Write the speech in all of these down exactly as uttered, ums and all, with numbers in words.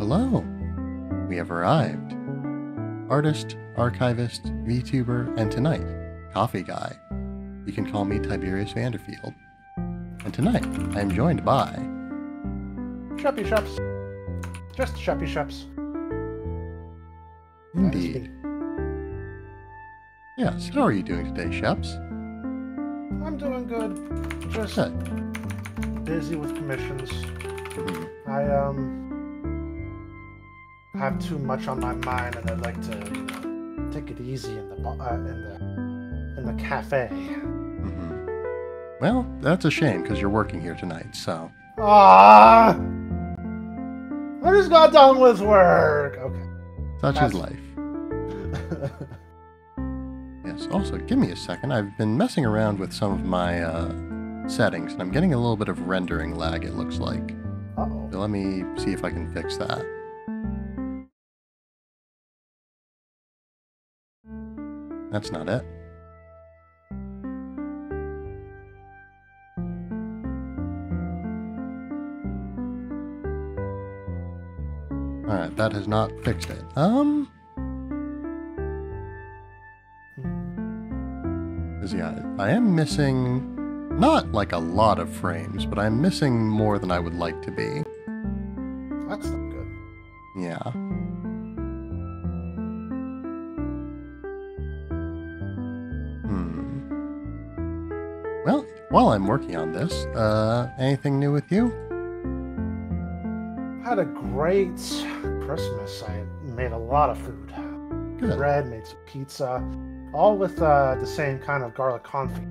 Hello! We have arrived. Artist, archivist, VTuber, and tonight, coffee guy. You can call me Tiberius Vanderfield. And tonight, I am joined by... SheppySheps. Just SheppySheps. Indeed. Yes, how are you doing today, Sheps? I'm doing good. Just good. Busy with commissions. Mm-hmm. I, um, have too much on my mind, and I'd like to, you know, take it easy in the, uh, in the, in the cafe. Mm-hmm. Well, that's a shame, because you're working here tonight, so... Ah! I just got done with work! Okay. Such that's... is life. Yes, also, give me a second. I've been messing around with some of my, uh, settings, and I'm getting a little bit of rendering lag, it looks like. Uh-oh. So let me see if I can fix that. That's not it. Alright, that has not fixed it. Um... Yeah, I am missing, not like a lot of frames, but I'm missing more than I would like to be. That's not good. Yeah. Hmm. Well, while I'm working on this, uh, anything new with you? Had a great Christmas. I made a lot of food. Good. Bread, made some pizza. All with uh, the same kind of garlic confit.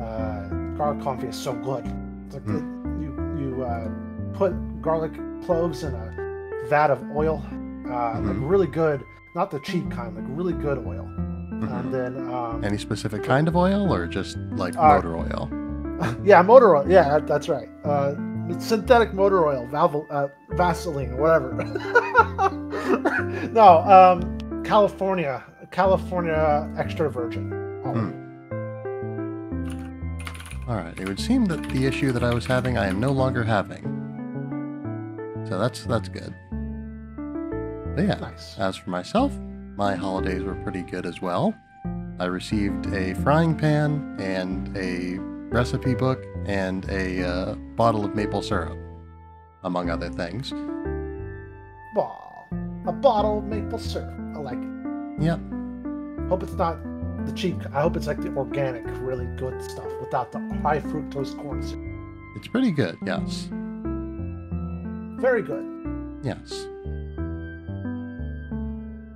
Uh, garlic confit is so good. It's like mm. you you uh, put garlic cloves in a vat of oil, uh, mm-hmm. like really good, not the cheap kind, like really good oil. Mm-hmm. And then um, any specific kind of oil, or just like uh, motor oil? Yeah, motor oil. Yeah, that's right. Uh, it's synthetic motor oil, Valvo- uh, Vaseline, whatever. No, um, California. California extra virgin. Oh. Mm. Alright, it would seem that the issue that I was having, I am no longer having. So that's that's good. But yeah, nice. As for myself, my holidays were pretty good as well. I received a frying pan and a recipe book and a uh, bottle of maple syrup, among other things. Wow, a bottle of maple syrup. I like it. Yep. Hope it's not the cheap. I hope it's like the organic, really good stuff without the high fructose corn syrup. It's pretty good, yes. Very good. Yes.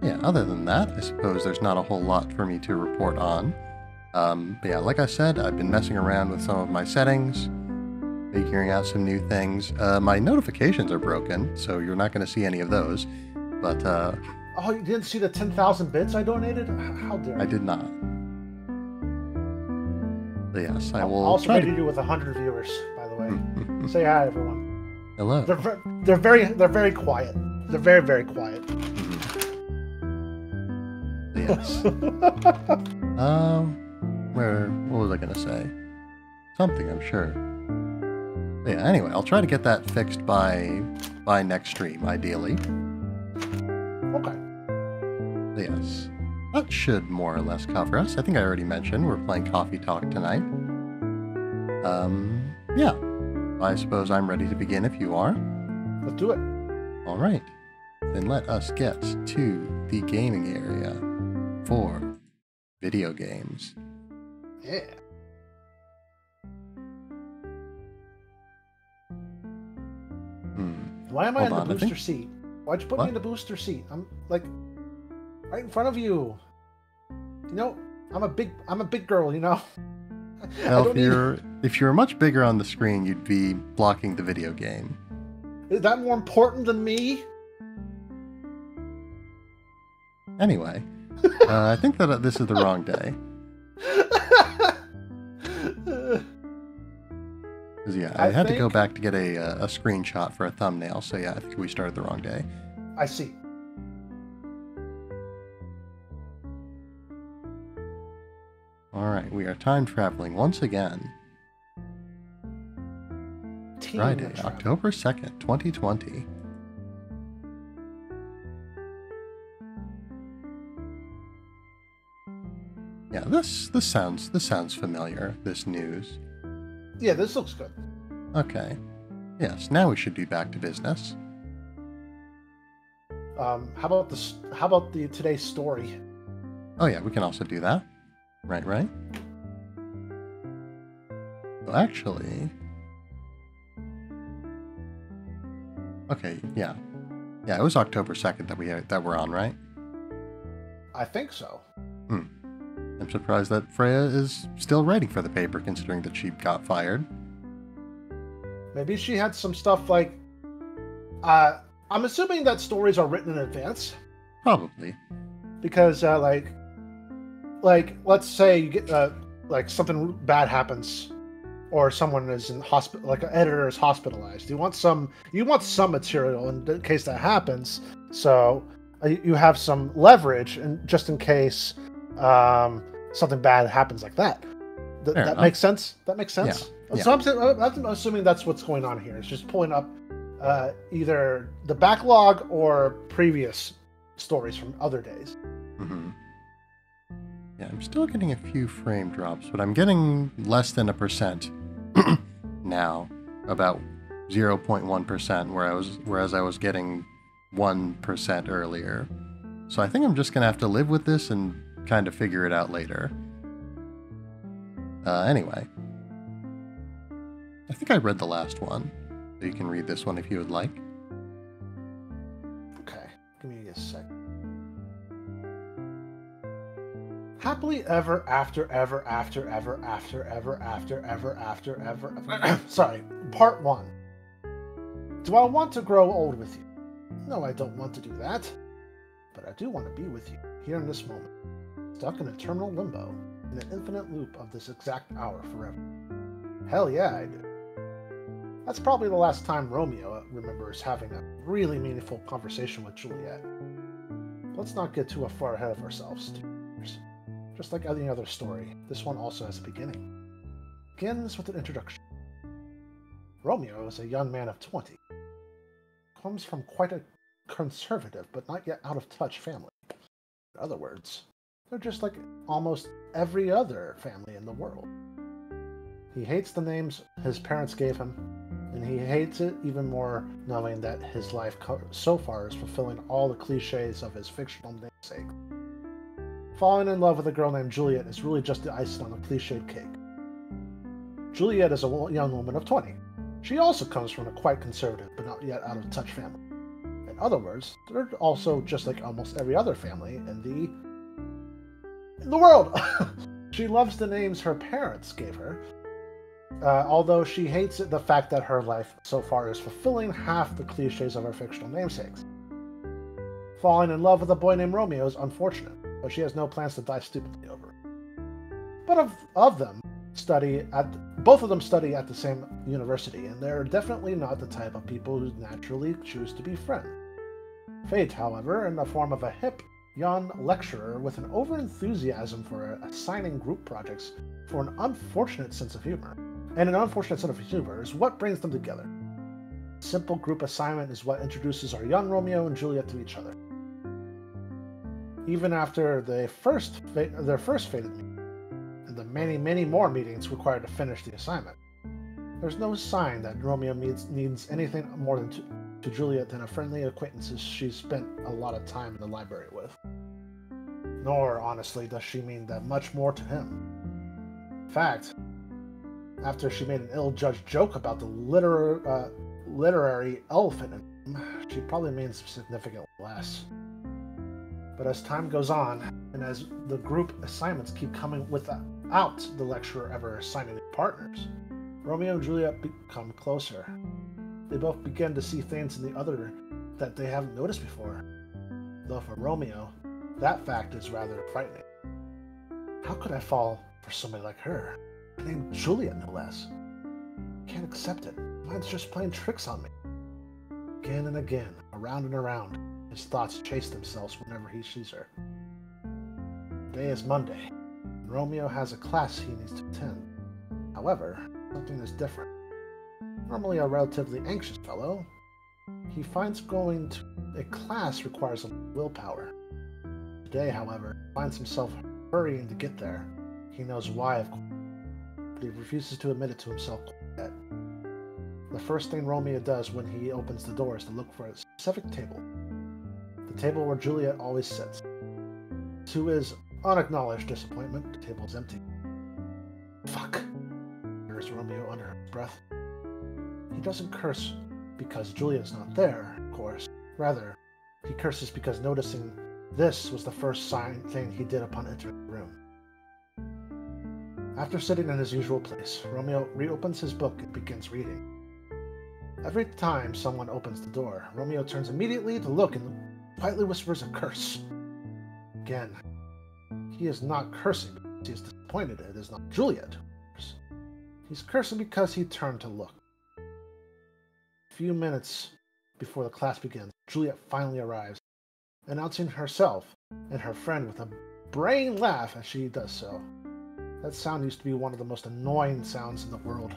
Yeah, other than that, I suppose there's not a whole lot for me to report on. Um, but yeah, like I said, I've been messing around with some of my settings, figuring out some new things. Uh, my notifications are broken, so you're not going to see any of those. But, uh... Oh, you didn't see the ten thousand bits I donated? How dare you? I did not. But yes, I will. Also, try to... you with one hundred viewers, by the way. Say hi, everyone. Hello. They're ver they're very they're very quiet. They're very very quiet. Yes. um, where? What was I gonna say? Something, I'm sure. But yeah. Anyway, I'll try to get that fixed by by next stream, ideally. Okay. Yes. That should more or less cover us. I think I already mentioned we're playing Coffee Talk tonight. Um, yeah. I suppose I'm ready to begin if you are. Let's do it. Alright. Then let us get to the gaming area for video games. Yeah. Hmm. Why am I in the booster seat? Why'd you put what? me in the booster seat? I'm like... right in front of you. You know, I'm a big, I'm a big girl. You know. Well, if you're, need... if you're much bigger on the screen, you'd be blocking the video game. Is that more important than me? Anyway, uh, I think that this is the wrong day. Cause yeah, I, I had think... to go back to get a uh, a screenshot for a thumbnail. So yeah, I think we started the wrong day. I see. Alright, we are time traveling once again. Team Friday, travel. October second, twenty twenty. this this sounds this sounds familiar, this news. Yeah, this looks good. Okay. Yes, now we should be back to business. Um, how about the how about the today's story? Oh yeah, we can also do that. Right, right. Well, actually, okay, yeah, yeah. It was October second that we had, that we're on, right? I think so. Hmm. I'm surprised that Freya is still writing for the paper, considering that she got fired. Maybe she had some stuff like, uh, I'm assuming that stories are written in advance. Probably. Because, uh, like, like, let's say you get, uh, like, something bad happens, or someone is in hospital, like an editor is hospitalized. You want some, you want some material in the case that happens. So uh, you have some leverage, and just in case um, something bad happens like that. Th Fair that enough. Makes sense. That makes sense. Yeah. So yeah. I'm, I'm assuming that's what's going on here. It's just pulling up uh, either the backlog or previous stories from other days. Mm-hmm. Yeah, I'm still getting a few frame drops, but I'm getting less than a percent now, about zero point one percent, where I was, whereas I was getting one percent earlier. So I think I'm just going to have to live with this and kind of figure it out later. Uh, anyway, I think I read the last one, so you can read this one if you would like. Okay, give me a second. Happily ever after ever after ever after ever after ever after ever ever sorry, part one. Do I want to grow old with you? No, I don't want to do that. But I do want to be with you, here in this moment. Stuck in a terminal limbo, in an infinite loop of this exact hour forever. Hell yeah, I do. That's probably the last time Romeo remembers having a really meaningful conversation with Juliet. Let's not get too far ahead of ourselves, too. Just like any other story, this one also has a beginning. Begins with an introduction. Romeo is a young man of twenty. Comes from quite a conservative, but not yet out-of-touch family. In other words, they're just like almost every other family in the world. He hates the names his parents gave him, and he hates it even more knowing that his life so far is fulfilling all the cliches of his fictional namesake. Falling in love with a girl named Juliet is really just the icing on a cliched cake. Juliet is a young woman of twenty. She also comes from a quite conservative, but not yet out-of-touch family. In other words, they're also just like almost every other family in the... in the world! She loves the names her parents gave her, uh, although she hates the fact that her life so far is fulfilling half the cliches of her fictional namesakes. Falling in love with a boy named Romeo is unfortunate, but she has no plans to die stupidly over it. But of, of them, study at both of them study at the same university, and they're definitely not the type of people who naturally choose to be friends. Fate, however, in the form of a hip, young lecturer with an overenthusiasm for assigning group projects for an unfortunate sense of humor, and an unfortunate sense of humor is what brings them together. A simple group assignment is what introduces our young Romeo and Juliet to each other. Even after the first their first fated meeting, and the many, many more meetings required to finish the assignment, there's no sign that Romeo needs, needs anything more than to, to Juliet than a friendly acquaintance she's spent a lot of time in the library with. Nor, honestly, does she mean that much more to him. In fact, after she made an ill-judged joke about the literar, uh, literary elephant in him, she probably means significantly less. But as time goes on, and as the group assignments keep coming without the lecturer ever assigning any partners, Romeo and Juliet become closer. They both begin to see things in the other that they haven't noticed before. Though for Romeo, that fact is rather frightening. How could I fall for somebody like her? Named Juliet, no less. Can't accept it. Mine's just playing tricks on me. Again and again, around and around. His thoughts chase themselves whenever he sees her. Today is Monday, and Romeo has a class he needs to attend. However, something is different. Normally a relatively anxious fellow, he finds going to a class requires a willpower. Today, however, he finds himself hurrying to get there, knows why, of course, but he refuses to admit it to himself. The first thing Romeo does when he opens the door is to look for a specific table. The table where Juliet always sits. To his unacknowledged disappointment, the table is empty. Fuck, hears Romeo under his breath. He doesn't curse because Juliet's not there, of course. Rather, he curses because noticing this was the first sign thing he did upon entering the room. After sitting in his usual place, Romeo reopens his book and begins reading. Every time someone opens the door, Romeo turns immediately to look and quietly whispers a curse. Again, he is not cursing because he is disappointed it is not Juliet. He's cursing because he turned to look. A few minutes before the class begins, Juliet finally arrives, announcing herself and her friend with a brain laugh as she does so. That sound used to be one of the most annoying sounds in the world,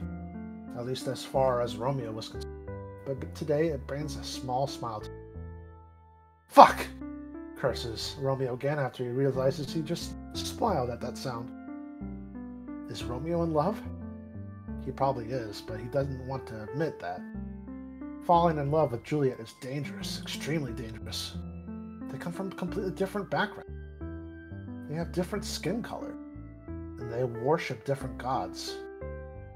at least as far as Romeo was concerned. But today, it brings a small smile to him. Fuck! Curses Romeo again after he realizes he just smiled at that sound. Is Romeo in love? He probably is, but he doesn't want to admit that. Falling in love with Juliet is dangerous, extremely dangerous. They come from completely different backgrounds. They have different skin color, and they worship different gods.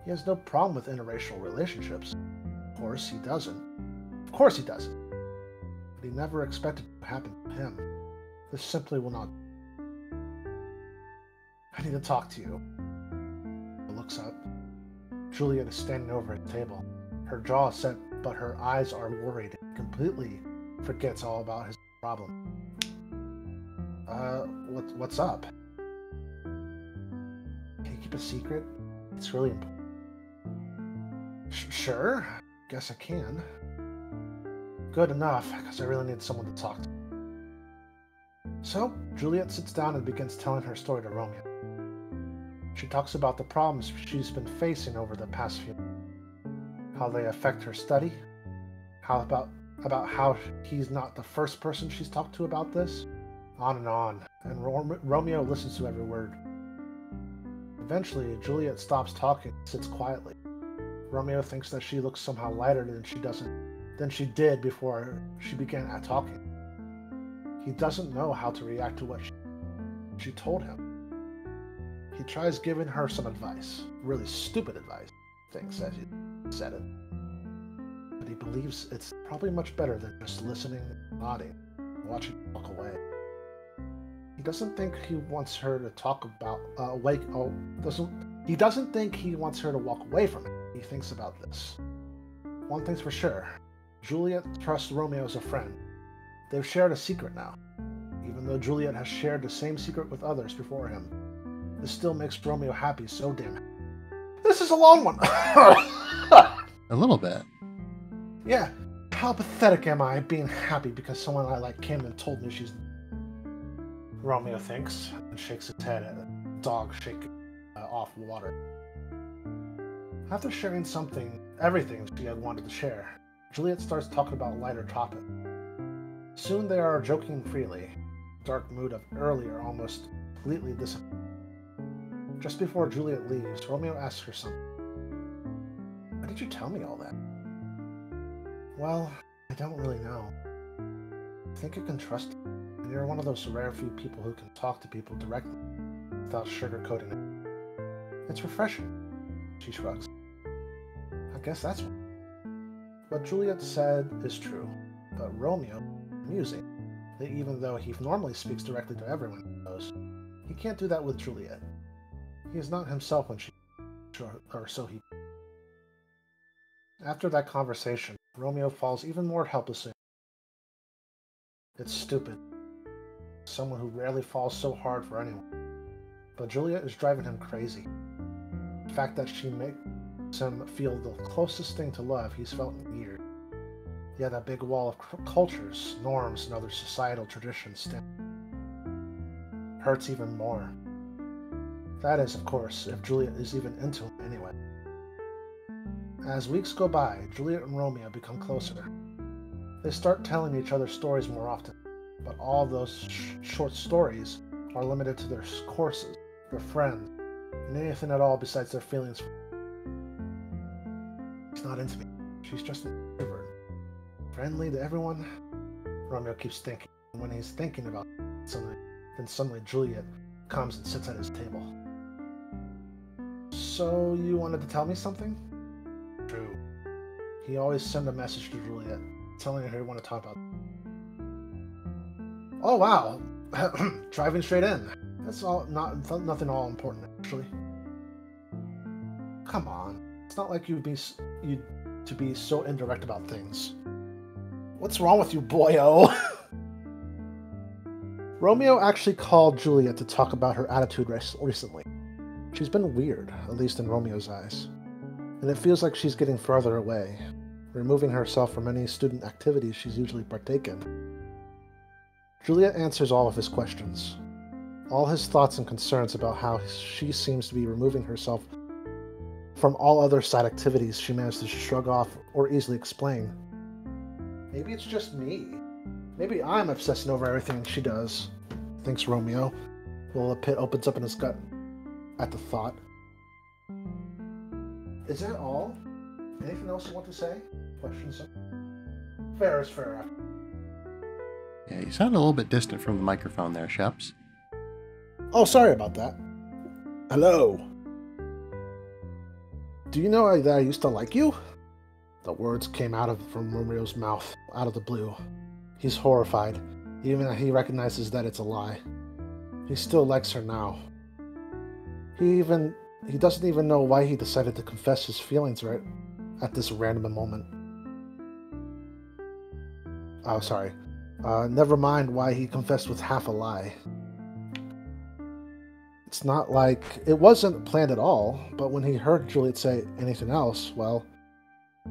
He has no problem with interracial relationships. Of course he doesn't. Of course he doesn't. But he never expected it to happen to him. This simply will not. I need to talk to you. He looks up. Juliet is standing over at the table. Her jaw is set, but her eyes are worried and completely forgets all about his problem. Uh, what, what's up? Can you keep a secret? It's really important. Sure, guess I can. Good enough, because I really need someone to talk to. So, Juliet sits down and begins telling her story to Romeo. She talks about the problems she's been facing over the past few months, how they affect her study, how about, about how he's not the first person she's talked to about this, on and on, and Ro- Romeo listens to every word. Eventually, Juliet stops talking and sits quietly. Romeo thinks that she looks somehow lighter than she doesn't than she did before she began talking. He doesn't know how to react to what she, she told him. He tries giving her some advice, really stupid advice, thinks as he said it. But he believes it's probably much better than just listening and nodding, and watching her walk away. He doesn't think he wants her to talk about uh, awake. Oh, doesn't he doesn't think he wants her to walk away from him. He thinks about this. One thing's for sure. Juliet trusts Romeo as a friend. They've shared a secret now. Even though Juliet has shared the same secret with others before him, this still makes Romeo happy, so damn happy. This is a long one! A little bit. Yeah. How pathetic am I being happy because someone I like came and told me she's... Romeo thinks and shakes his head at a dog shaking uh, off water. After sharing something, everything she had wanted to share, Juliet starts talking about a lighter topic. Soon they are joking freely. Dark mood of earlier almost completely disappears. Just before Juliet leaves, Romeo asks her something. Why did you tell me all that? Well, I don't really know. I think you can trust me, and you're one of those rare few people who can talk to people directly without sugarcoating it. It's refreshing. She shrugs. I guess that's what. What Juliet said is true, but Romeo is amusing that even though he normally speaks directly to everyone he knows, he can't do that with Juliet. He is not himself when she, or so he. After that conversation, Romeo falls even more helplessly. It's stupid. Someone who rarely falls so hard for anyone, but Juliet is driving him crazy. The fact that she makes him feel the closest thing to love he's felt in years. Yet a big wall of c- cultures, norms, and other societal traditions stand. Hurts even more. That is, of course, if Juliet is even into him anyway. As weeks go by, Juliet and Romeo become closer. They start telling each other stories more often, but all those sh- short stories are limited to their courses, their friends, and anything at all besides their feelings. She's not intimate. She's just extrovert, friendly to everyone. Romeo keeps thinking, and when he's thinking about something, then suddenly Juliet comes and sits at his table. So you wanted to tell me something? True. He always sends a message to Juliet, telling her he wanted to talk about. Oh wow, driving straight in. That's all. Not nothing all important actually. Come on, it's not like you'd be you to be so indirect about things. What's wrong with you, boyo? Romeo actually called Juliet to talk about her attitude recently. She's been weird, at least in Romeo's eyes, and it feels like she's getting farther away, removing herself from any student activities she's usually partake in. Juliet answers all of his questions, all his thoughts and concerns about how she seems to be removing herself from all other side activities she managed to shrug off or easily explain. Maybe it's just me. Maybe I'm obsessing over everything she does, thinks Romeo, while a pit opens up in his gut at the thought. Is that all? Anything else you want to say? Questions? Fair is fair. Yeah, you sound a little bit distant from the microphone there, Sheps. Oh, sorry about that. Hello. Do you know that I used to like you? The words came out of from Romeo's mouth, out of the blue. He's horrified, even though he recognizes that it's a lie. He still likes her now. He even he doesn't even know why he decided to confess his feelings right at this random moment. Oh, sorry. Uh, never mind why he confessed with half a lie. It's not like it wasn't planned at all, but when he heard Juliet say anything else, well,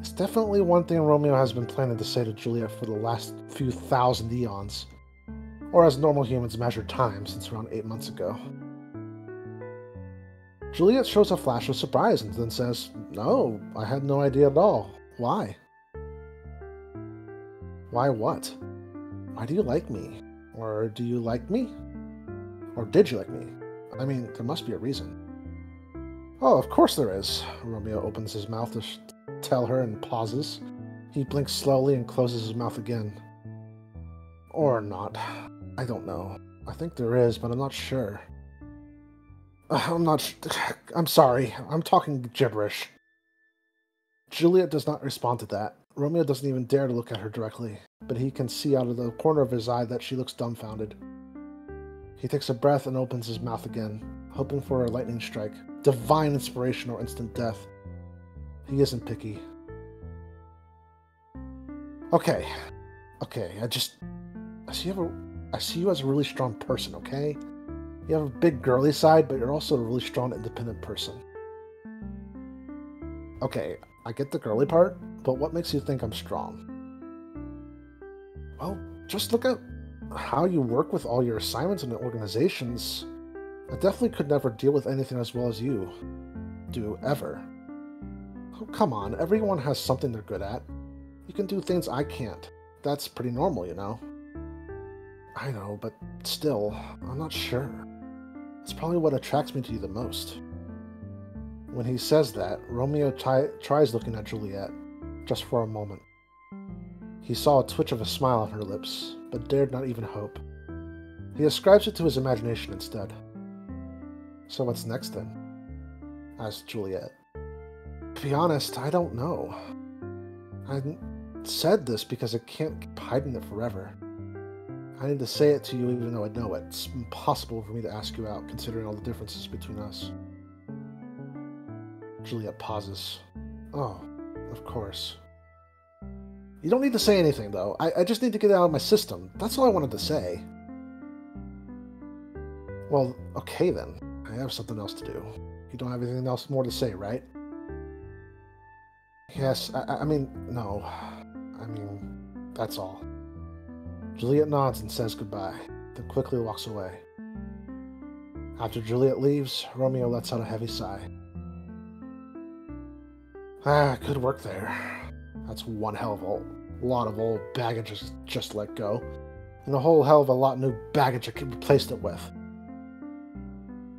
it's definitely one thing Romeo has been planning to say to Juliet for the last few thousand eons, or as normal humans measure time, since around eight months ago. Juliet shows a flash of surprise and then says, "No, I had no idea at all. Why? Why what? Why do you like me? Or do you like me? Or did you like me? I mean, there must be a reason." "Oh, of course there is." Romeo opens his mouth to sh tell her and pauses. He blinks slowly and closes his mouth again. Or not. I don't know. I think there is, but I'm not sure. I'm not sh I'm sorry. I'm talking gibberish. Juliet does not respond to that. Romeo doesn't even dare to look at her directly, but he can see out of the corner of his eye that she looks dumbfounded. He takes a breath and opens his mouth again, hoping for a lightning strike, divine inspiration, or instant death. He isn't picky. Okay. Okay, I just... I see you, have a, I see you as a really strong person, okay? You have a big girly side, but you're also a really strong, independent person. Okay, I get the girly part, but what makes you think I'm strong? Well, just look at how you work with all your assignments and organizations. I definitely could never deal with anything as well as you do, ever. Oh, come on, everyone has something they're good at. You can do things I can't. That's pretty normal, you know? I know, but still, I'm not sure. It's probably what attracts me to you the most. When he says that, Romeo tries looking at Juliet, just for a moment. He saw a twitch of a smile on her lips, but dared not even hope. He ascribes it to his imagination instead. So what's next then? Asked Juliet. To be honest, I don't know. I said this because I can't keep hiding it forever. I need to say it to you even though I know it. It's impossible for me to ask you out, considering all the differences between us. Juliet pauses. Oh, of course. You don't need to say anything, though. I, I just need to get it out of my system. That's all I wanted to say. Well, okay then. I have something else to do. You don't have anything else more to say, right? Yes, I, I mean, no. I mean, that's all. Juliet nods and says goodbye, then quickly walks away. After Juliet leaves, Romeo lets out a heavy sigh. Ah, good work there. That's one hell of a lot of old baggage just, just let go, and a whole hell of a lot of new baggage I could replace it with.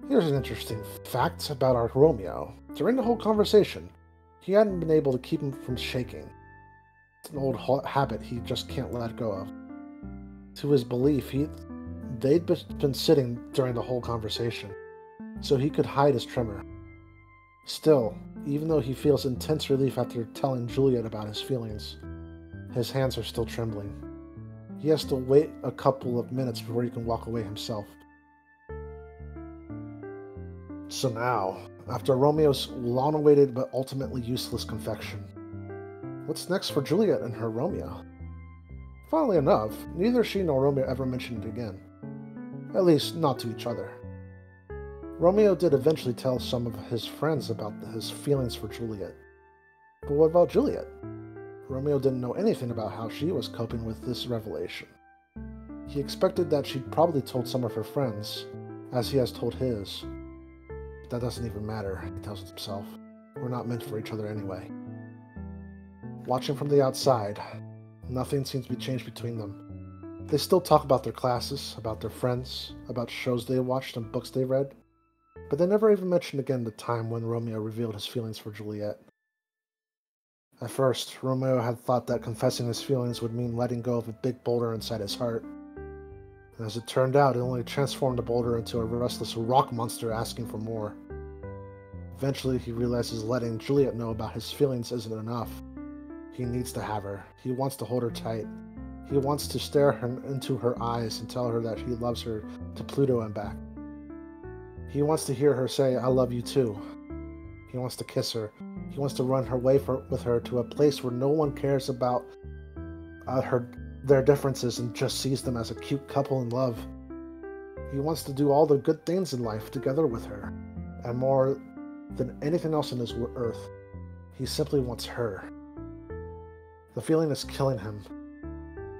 Here's an interesting fact about our Romeo. During the whole conversation, he hadn't been able to keep him from shaking. It's an old ha- habit he just can't let go of. To his belief, he, they'd been sitting during the whole conversation, so he could hide his tremor. Still, even though he feels intense relief after telling Juliet about his feelings, his hands are still trembling. He has to wait a couple of minutes before he can walk away himself. So now, after Romeo's long-awaited but ultimately useless confection, what's next for Juliet and her Romeo? Funnily enough, neither she nor Romeo ever mentioned it again. At least, not to each other. Romeo did eventually tell some of his friends about his feelings for Juliet. But what about Juliet? Romeo didn't know anything about how she was coping with this revelation. He expected that she'd probably told some of her friends, as he has told his. That doesn't even matter, he tells himself. We're not meant for each other anyway. Watching from the outside, nothing seems to be changed between them. They still talk about their classes, about their friends, about shows they watched and books they read, but they never even mentioned again the time when Romeo revealed his feelings for Juliet. At first, Romeo had thought that confessing his feelings would mean letting go of a big boulder inside his heart. And as it turned out, it only transformed the boulder into a restless rock monster asking for more. Eventually, he realizes letting Juliet know about his feelings isn't enough. He needs to have her. He wants to hold her tight. He wants to stare her into her eyes and tell her that he loves her to Pluto and back. He wants to hear her say, "I love you too." He wants to kiss her. He wants to run her way for, with her to a place where no one cares about uh, her... their differences and just sees them as a cute couple in love. He wants to do all the good things in life together with her, and more than anything else on this earth, he simply wants her. The feeling is killing him.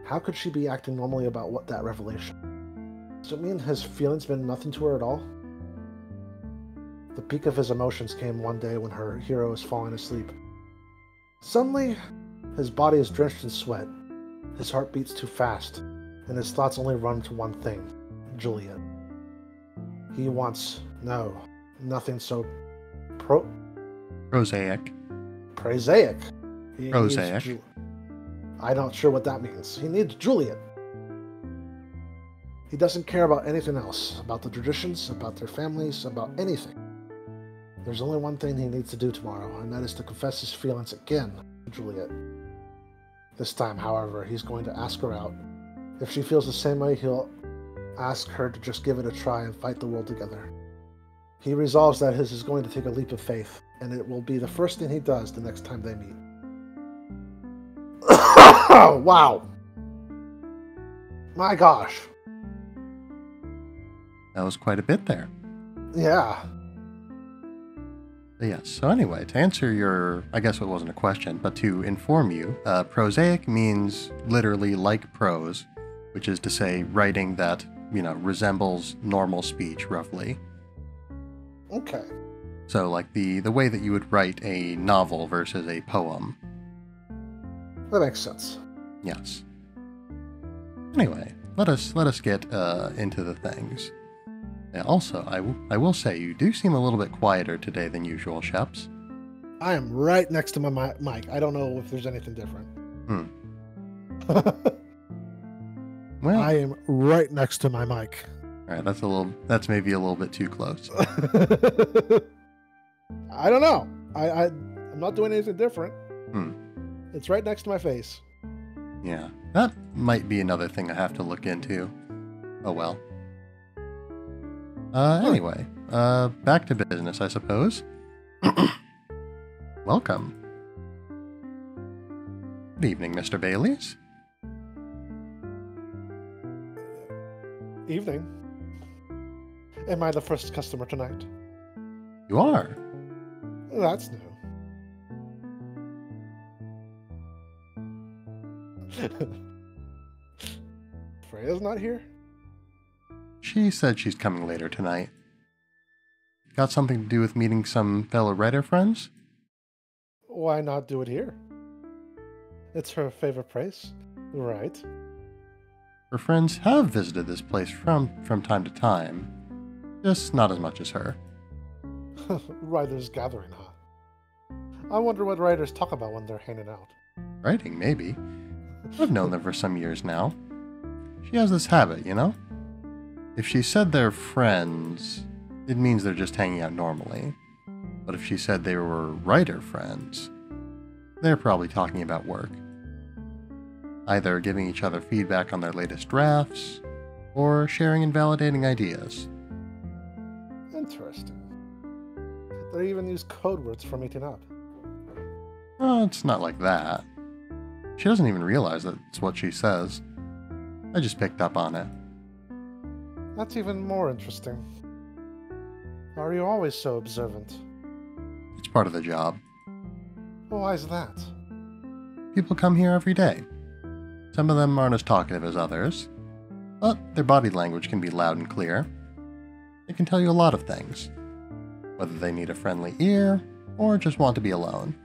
How could she be acting normally about what that revelation? Does it mean his feelings meant nothing to her at all? The peak of his emotions came one day when her hero is falling asleep. Suddenly, his body is drenched in sweat. His heart beats too fast, and his thoughts only run to one thing, Juliet. He wants, no, nothing so pro... Prosaic. Prosaic. He Prosaic. Ju- I'm not sure what that means. He needs Juliet. He doesn't care about anything else, about the traditions, about their families, about anything. There's only one thing he needs to do tomorrow, and that is to confess his feelings again to Juliet. This time, however, he's going to ask her out. If she feels the same way, he'll ask her to just give it a try and fight the world together. He resolves that his is going to take a leap of faith, and it will be the first thing he does the next time they meet. Wow! My gosh! That was quite a bit there. Yeah. Yeah, so anyway, to answer your, I guess it wasn't a question, but to inform you, uh, prosaic means literally like prose, which is to say writing that, you know, resembles normal speech, roughly. Okay. So, like, the, the way that you would write a novel versus a poem. That makes sense. Yes. Anyway, let us, let us get uh, into the things. Also, I, w- I will say, you do seem a little bit quieter today than usual, Sheps. I am right next to my mi- mic. I don't know if there's anything different. Hmm. Well, I am right next to my mic. All right, that's a little. That's maybe a little bit too close. I don't know. I, I I'm not doing anything different. Hmm. It's right next to my face. Yeah, that might be another thing I have to look into. Oh well. Uh, anyway, uh, back to business, I suppose. Welcome. Good evening, Mister Baileys. Evening. Am I the first customer tonight? You are. That's new. Freya's not here? She said she's coming later tonight. Got something to do with meeting some fellow writer friends? Why not do it here? It's her favorite place, right? Her friends have visited this place from, from time to time. Just not as much as her. Writers gathering, huh? I wonder what writers talk about when they're hanging out. Writing, maybe. I've known them for some years now. She has this habit, you know? If she said they're friends, it means they're just hanging out normally. But if she said they were writer friends, they're probably talking about work. Either giving each other feedback on their latest drafts, or sharing and validating ideas. Interesting. They even use code words for meeting up. Oh, it's not like that. She doesn't even realize that it's what she says. I just picked up on it. That's even more interesting. Are you always so observant? It's part of the job. Well, why is that? People come here every day. Some of them aren't as talkative as others, but their body language can be loud and clear. It can tell you a lot of things, whether they need a friendly ear or just want to be alone.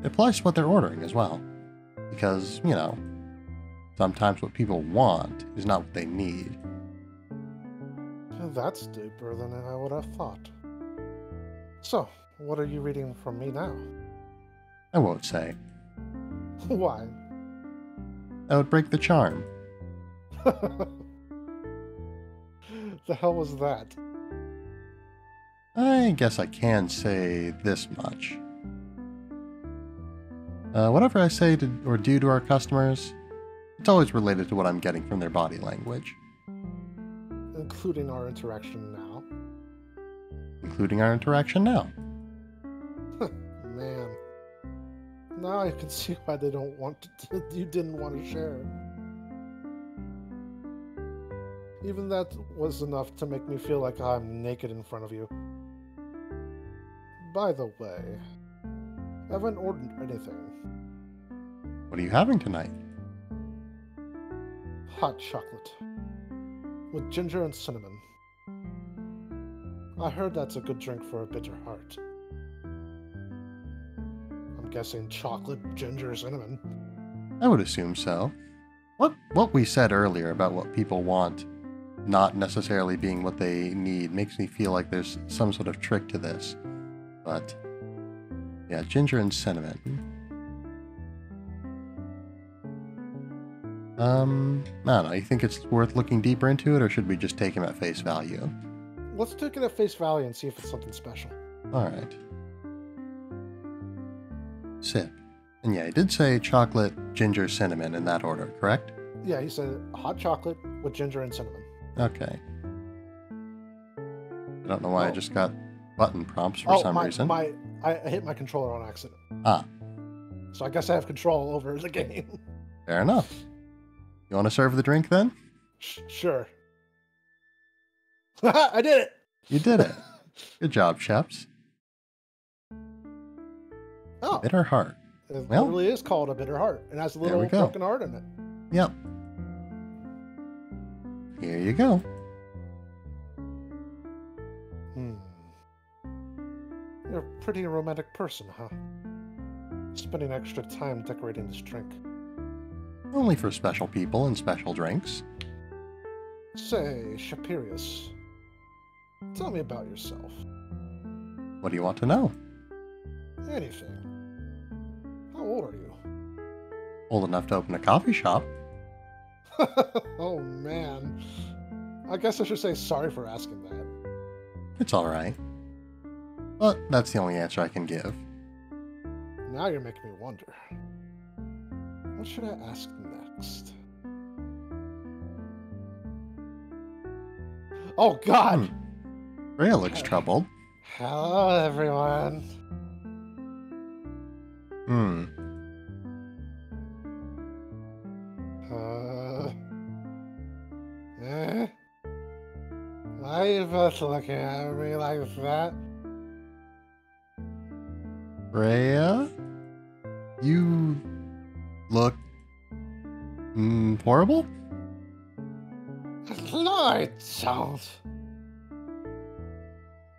It applies to what they're ordering as well, because, you know, sometimes what people want is not what they need. That's deeper than I would have thought. So, what are you reading from me now? I won't say. Why? That would break the charm. The hell was that? I guess I can say this much. Uh, whatever I say to, or do to our customers, it's always related to what I'm getting from their body language. Including our interaction now. Including our interaction now. Man. Now I can see why they don't want to, you didn't want to share. Even that was enough to make me feel like I'm naked in front of you. By the way, I haven't ordered anything. What are you having tonight? Hot chocolate. With ginger and cinnamon. I heard that's a good drink for a bitter heart. I'm guessing chocolate, ginger, cinnamon. I would assume so. What what we said earlier about what people want not necessarily being what they need makes me feel like there's some sort of trick to this. But yeah, ginger and cinnamon. Um, I don't know, you think it's worth looking deeper into it, or should we just take him at face value? Let's take it at face value and see if it's something special. Alright. Sip. And yeah, he did say chocolate, ginger, cinnamon in that order, correct? Yeah, he said hot chocolate with ginger and cinnamon. Okay. I don't know why oh. I just got button prompts for oh, some my, reason. My, I hit my controller on accident. Ah. So I guess I have control over the game. Fair enough. You want to serve the drink then? Sure. I did it! You did it. Good job, Sheps. Oh. Bitter heart. It well, literally is called a bitter heart. It has a little broken heart in it. Yep. Here you go. Hmm. You're a pretty romantic person, huh? Spending extra time decorating this drink. Only for special people and special drinks. Say, Tiberius, tell me about yourself. What do you want to know? Anything. How old are you? Old enough to open a coffee shop. Oh, man. I guess I should say sorry for asking that. It's all right. But that's the only answer I can give. Now you're making me wonder. What should I ask next? Oh, God! Hmm. Freya looks okay. troubled. Hello, everyone. Hmm. Uh, eh? Why are you both looking at me like that? Freya? You... look mm, horrible? No, I don't.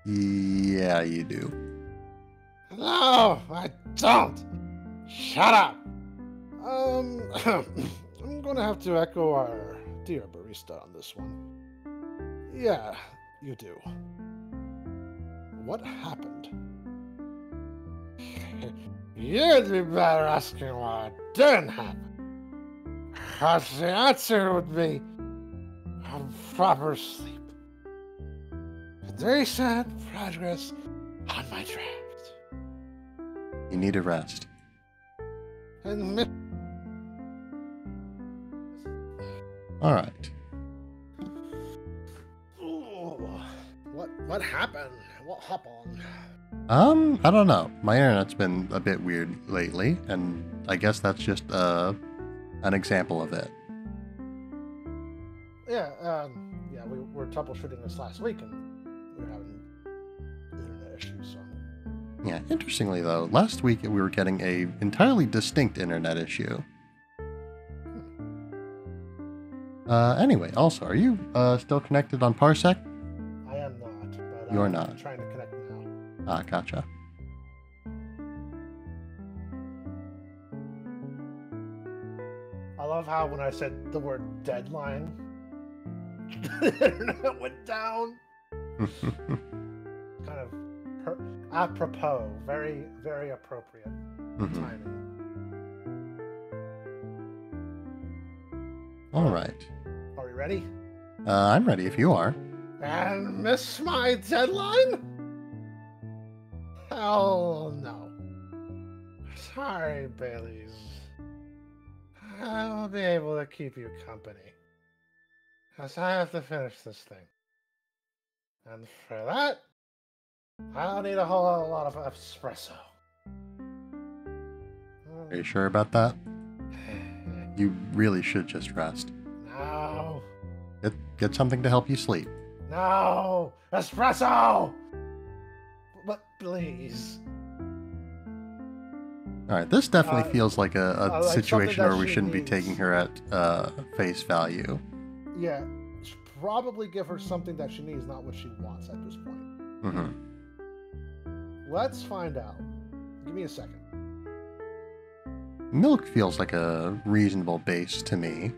Yeah, you do. No, I don't. Shut up. Um, I'm gonna have to echo our dear barista on this one. Yeah, You do. What happened? You'd be better asking what didn't happen. Because the answer would be proper sleep. They said progress on my draft. You need a rest. And mi- All right. Ooh, what what happened? What happened? Um, I don't know. My internet's been a bit weird lately, and I guess that's just uh an example of it. Yeah, um, yeah, we were troubleshooting this last week, and we were having internet issues. So. Yeah, interestingly though, last week we were getting a entirely distinct internet issue. Uh, anyway, also, are you uh, still connected on Parsec? I am not. But You're I'm not. Trying to connect now. Ah, gotcha. I love how when I said the word deadline, the internet went down. Kind of per- apropos. Very, very appropriate mm-hmm. timing. All right. Are we ready? Uh, I'm ready if you are. And miss my deadline? Hell no. Sorry, Baileys. I won't be able to keep you company. Because I have to finish this thing. And for that, I'll need a whole lot of espresso. Are you sure about that? You really should just rest. No. Get, get something to help you sleep. No! Espresso! But please. Alright, this definitely uh, feels like a, a uh, like situation where we shouldn't needs. be taking her at uh, face value. Yeah, should probably give her something that she needs, not what she wants at this point. Mm-hmm. Let's find out. Give me a second. Milk feels like a reasonable base to me.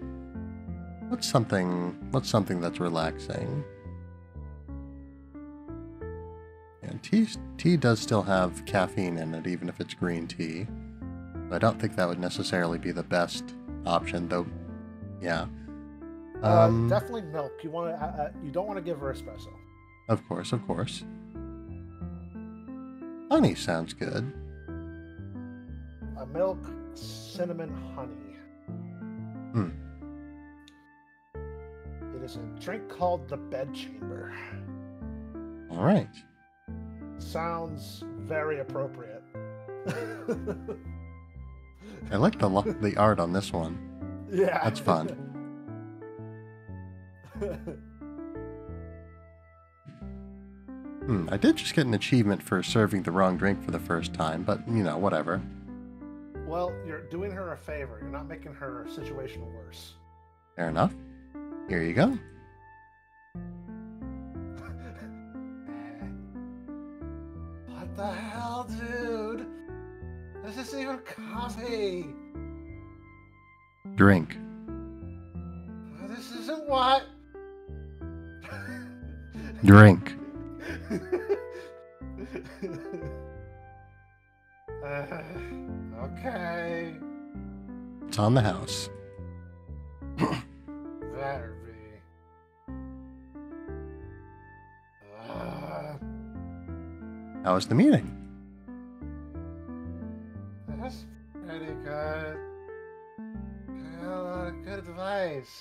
What's something what's something that's relaxing? And tea tea does still have caffeine in it, even if it's green tea. I don't think that would necessarily be the best option, though. Yeah. Um, uh, definitely milk. You want to, uh, you don't want to give her espresso. Of course, of course. Honey sounds good. A milk. Cinnamon honey. Hmm. It is a drink called the Bedchamber. All right. Sounds very appropriate. I like the the art on this one. Yeah. That's fun. Hmm. I did just get an achievement for serving the wrong drink for the first time, but you know, whatever. Well, you're doing her a favor. You're not making her situation worse. Fair enough. Here you go. What the hell, dude? This isn't even coffee. Drink. This isn't what? Drink. uh... Okay. It's on the house. Better be. Uh, How was the meeting? That's pretty good. I got a lot of good advice.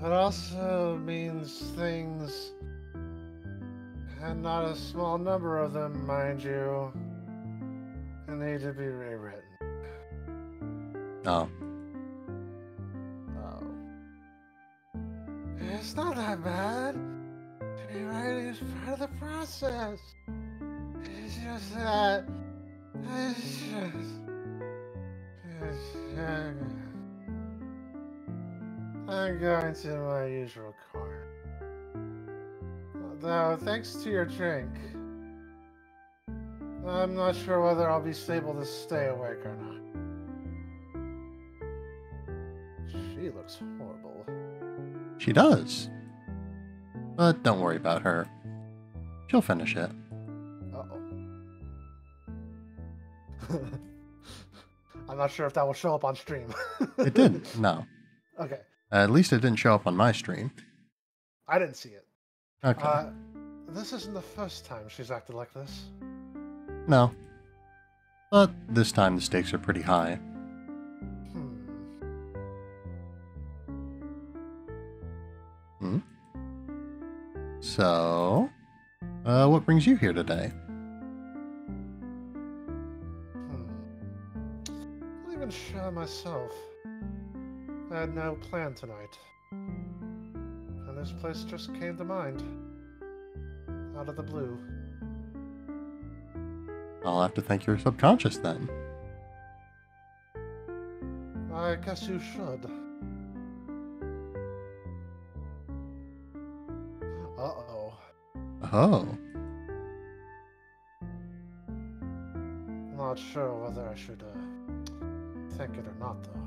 But also means things, and not a small number of them, mind you, need to be rewritten. Oh. Oh. It's not that bad. Rewriting is part of the process. It's just that. It's just. It's just. I'm going to my usual car. Though, thanks to your drink, I'm not sure whether I'll be stable to stay awake or not. She looks horrible. She does. But don't worry about her. She'll finish it. Uh-oh. I'm not sure if that will show up on stream. It didn't, no. Okay. Uh, at least it didn't show up on my stream. I didn't see it. Okay. Uh, this isn't the first time she's acted like this. No. But this time the stakes are pretty high. Hmm. Hmm. So, uh, what brings you here today? Hmm. Not even sure myself. I had no plan tonight. And this place just came to mind. Out of the blue. I'll have to thank your subconscious then. I guess you should. Uh-oh. Oh. Not sure whether I should uh, thank it or not, though.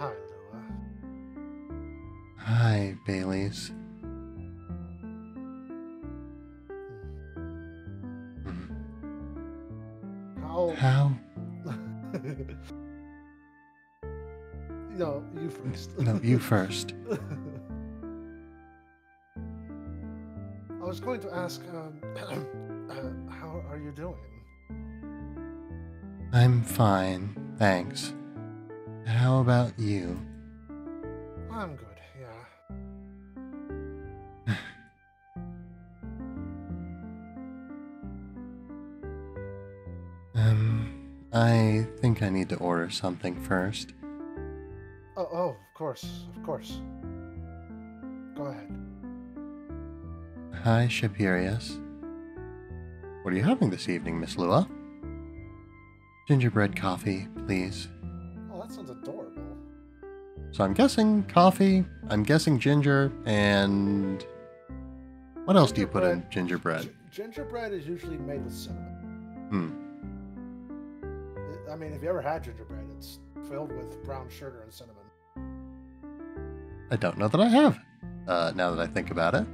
Hi, Lua. Hi, Baileys. How? No, you first. No, you first. I was going to ask, um, uh, how are you doing? I'm fine, thanks. How about you? I'm good, yeah. I think I need to order something first. Oh, oh, of course, of course. Go ahead. Hi, Tiberius. What are you having this evening, Miss Lua? Gingerbread coffee, please. Oh, that sounds adorable. So I'm guessing coffee, I'm guessing ginger, and... What else do you put in gingerbread? G- gingerbread is usually made with cinnamon. Hmm. I mean, if you ever had gingerbread, it's filled with brown sugar and cinnamon. I don't know that I have, uh, now that I think about it.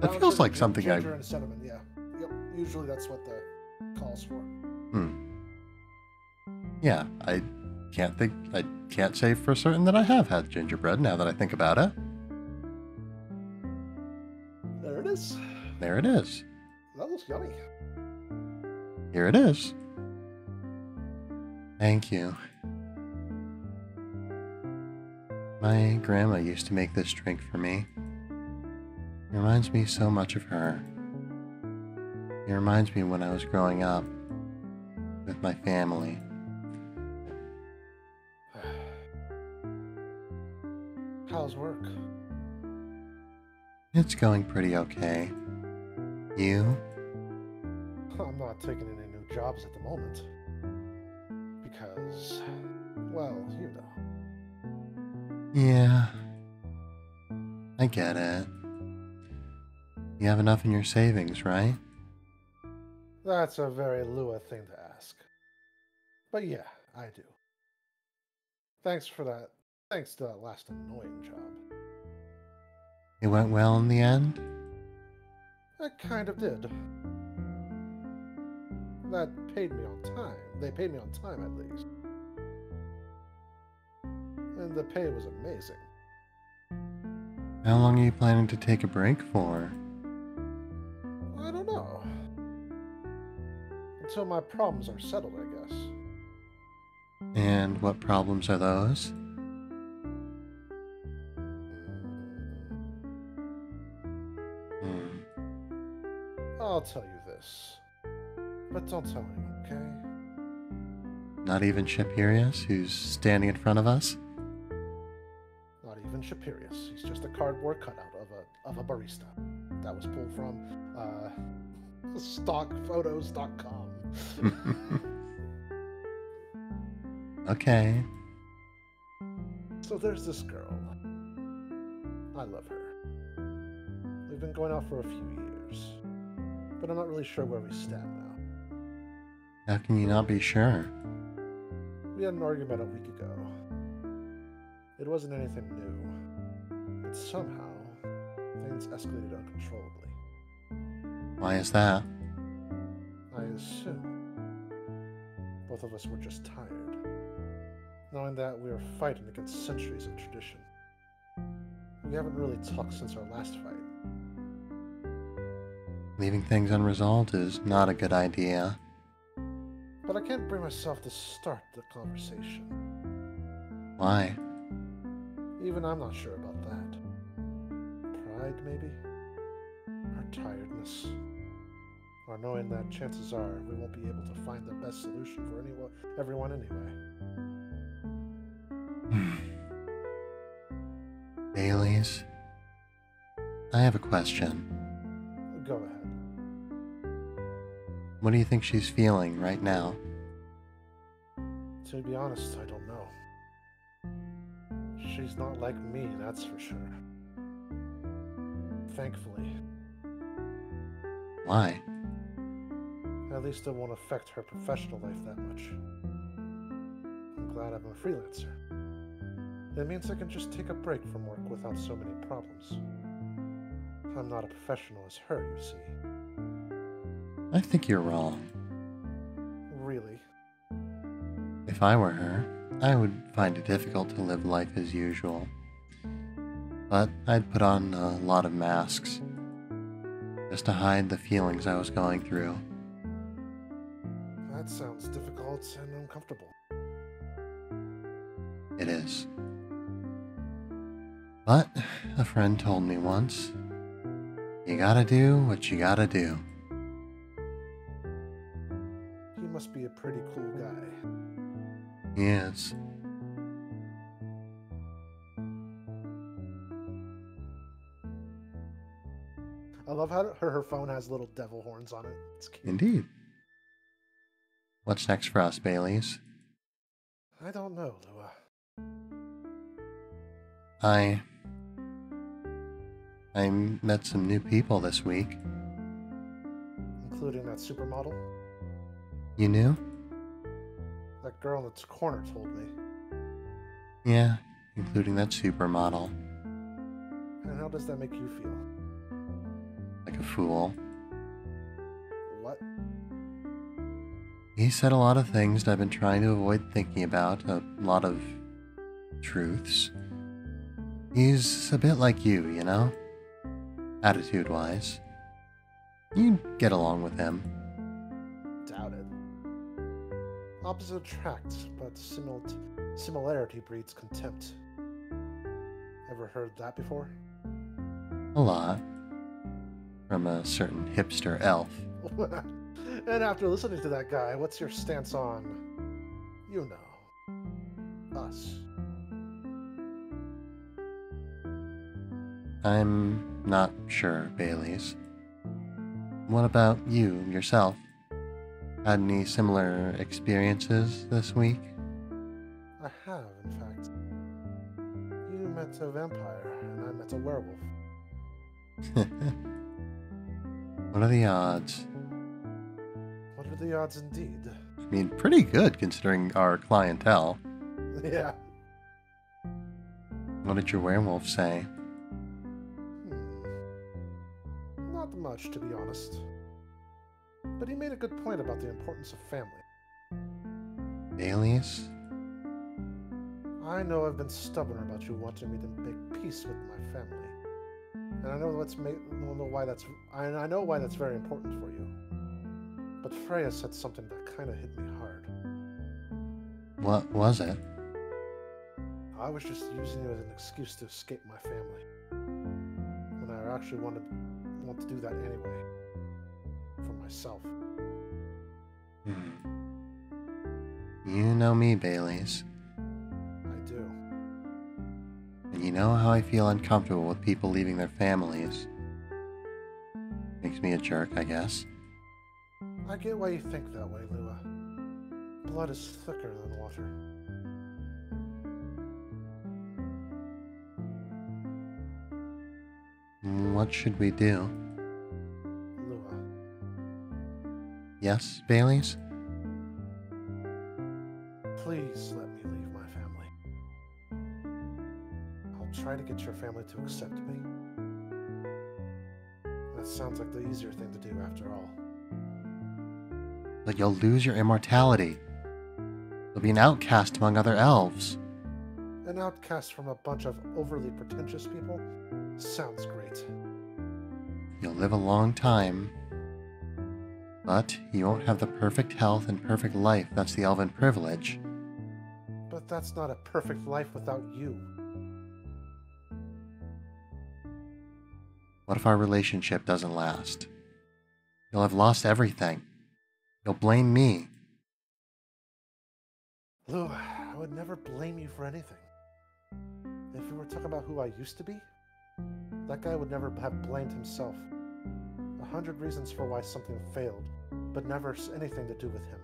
That feels like something I... Ginger and cinnamon, yeah. Yep, usually that's what the calls for. Hmm. Yeah, I can't think... I can't say for certain that I have had gingerbread, now that I think about it. There it is. There it is. That looks yummy. Here it is. Thank you. My grandma used to make this drink for me. It reminds me so much of her. It reminds me when I was growing up with my family. How's work? It's going pretty okay. You? I'm not taking any new jobs at the moment, because, well, you know. Yeah, I get it. You have enough in your savings, right? That's a very Lua thing to ask. But yeah, I do. Thanks for that. Thanks to that last annoying job. It went well in the end? It kind of did. That paid me on time. They paid me on time, at least. And the pay was amazing. How long are you planning to take a break for? I don't know. Until my problems are settled, I guess. And what problems are those? Hmm. I'll tell you this. But don't tell me, okay? Not even Tiberius, who's standing in front of us? Not even Tiberius. He's just a cardboard cutout of a of a barista. That was pulled from uh, stock photos dot com. Okay. So there's this girl. I love her. We've been going out for a few years. But I'm not really sure where we stand now. How can you not be sure? We had an argument a week ago. It wasn't anything new. But somehow, things escalated uncontrollably. Why is that? I assume both of us were just tired, knowing that we are fighting against centuries of tradition. We haven't really talked since our last fight. Leaving things unresolved is not a good idea. But I can't bring myself to start the conversation. Why? Even I'm not sure about that. Pride, maybe? Our tiredness. Or knowing that chances are we won't be able to find the best solution for anyone, everyone anyway. Baileys, I have a question. Go ahead. What do you think she's feeling right now? To be honest, I don't know. She's not like me, that's for sure. Thankfully. Why? At least it won't affect her professional life that much. I'm glad I'm a freelancer. It means I can just take a break from work without so many problems. I'm not a professional as her, you see. I think you're wrong. Really? If I were her, I would find it difficult to live life as usual. But I'd put on a lot of masks, just to hide the feelings I was going through. That sounds difficult and uncomfortable. It is. But a friend told me once, you gotta do what you gotta do. He must be a pretty cool guy. He is. I love how her, her phone has little devil horns on it. It's cute. Indeed. What's next for us, Baileys? I don't know, Lua. I... I met some new people this week. Including that supermodel? You knew? That girl in the corner told me. Yeah, including that supermodel. And how does that make you feel? Like a fool. What? He said a lot of things that I've been trying to avoid thinking about, a lot of truths. He's a bit like you, you know? Attitude-wise. You'd get along with him. Doubt it. Opposite attracts, but simil similarity breeds contempt. Ever heard that before? A lot. From a certain hipster elf. And after listening to that guy, what's your stance on... you know... us? I'm not sure, Baileys. What about you, yourself? Had any similar experiences this week? I have, in fact. You met a vampire, and I met a werewolf. What are the odds? What are the odds indeed? I mean, pretty good, considering our clientele. Yeah. What did your werewolf say? Not much, to be honest. But he made a good point about the importance of family. Alias? I know I've been stubborn about you wanting me to make peace with my family, and I know that's ma I know why that's I, I know why that's very important for you. But Freya said something that kind of hit me hard. What was it? I was just using it as an excuse to escape my family, when I actually wanted. Want to do that anyway for myself. Hmm. You know me, Baileys. I do. And you know how I feel uncomfortable with people leaving their families. Makes me a jerk, I guess. I get why you think that way, Lua. Blood is thicker than water. What should we do? Lua. Yes, Baileys? Please let me leave my family. I'll try to get your family to accept me. That sounds like the easier thing to do after all. But you'll lose your immortality. You'll be an outcast among other elves. An outcast from a bunch of overly pretentious people? Sounds great. You'll live a long time, but you won't have the perfect health and perfect life that's the elven privilege. But that's not a perfect life without you. What if our relationship doesn't last? You'll have lost everything. You'll blame me. Lou, I would never blame you for anything. If you were talking about who I used to be, that guy would never have blamed himself. A hundred reasons for why something failed, but never anything to do with him.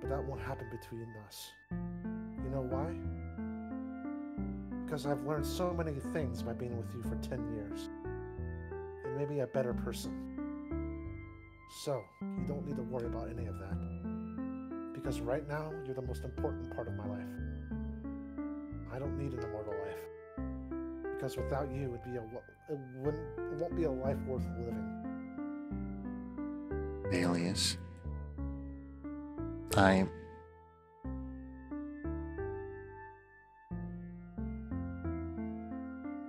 But that won't happen between us. You know why? Because I've learned so many things by being with you for ten years. It made me a better person. So, you don't need to worry about any of that. Because right now, you're the most important part of my life. I don't need an immortal life. Because without you, it'd be a, it, wouldn't, it won't be a life worth living. Alias. I...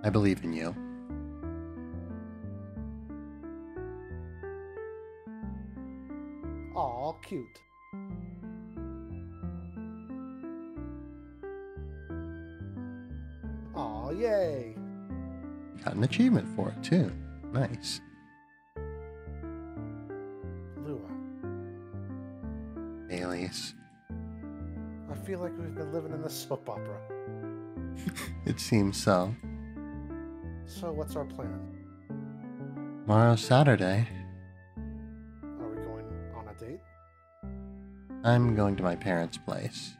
I believe in you. Aw, cute. Aw, yay! Got an achievement for it, too. Nice. Lua. Alias. I feel like we've been living in the soap opera. It seems so. So what's our plan? Tomorrow's Saturday. Are we going on a date? I'm going to my parents' place.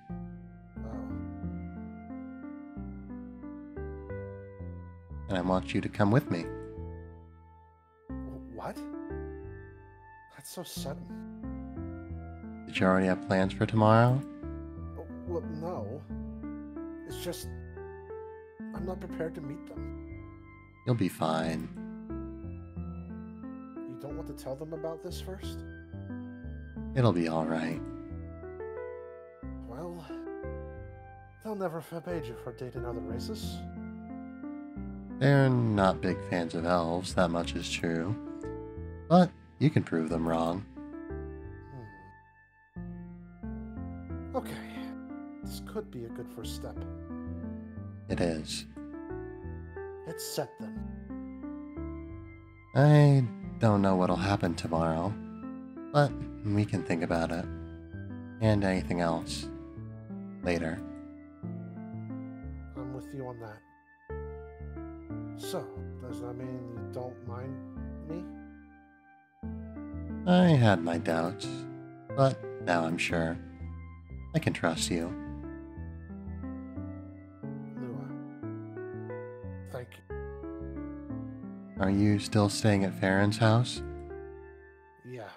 And I want you to come with me. What? That's so sudden. Did you already have plans for tomorrow? Well, no. It's just... I'm not prepared to meet them. You'll be fine. You don't want to tell them about this first? It'll be alright. Well... they'll never forbade you for dating other races. They're not big fans of elves, that much is true. But you can prove them wrong. Hmm. Okay. This could be a good first step. It is. It's set then. I don't know what'll happen tomorrow, but we can think about it. And anything else. Later. I'm with you on that. So, does that mean you don't mind me? I had my doubts, but now I'm sure. I can trust you. Lua, thank you. Are you still staying at Farron's house? Yeah.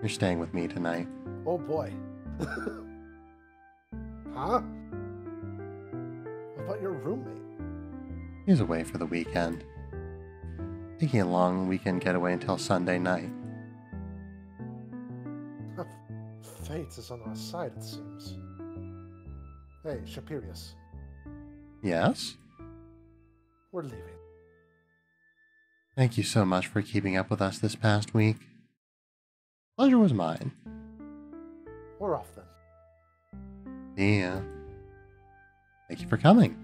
You're staying with me tonight. Oh boy. Huh? What about your roommate? He's away for the weekend. Taking a long weekend getaway until Sunday night. Fate is on our side, it seems. Hey, Tiberius. Yes? We're leaving. Thank you so much for keeping up with us this past week. Pleasure was mine. We're off then. Yeah. Thank you for coming.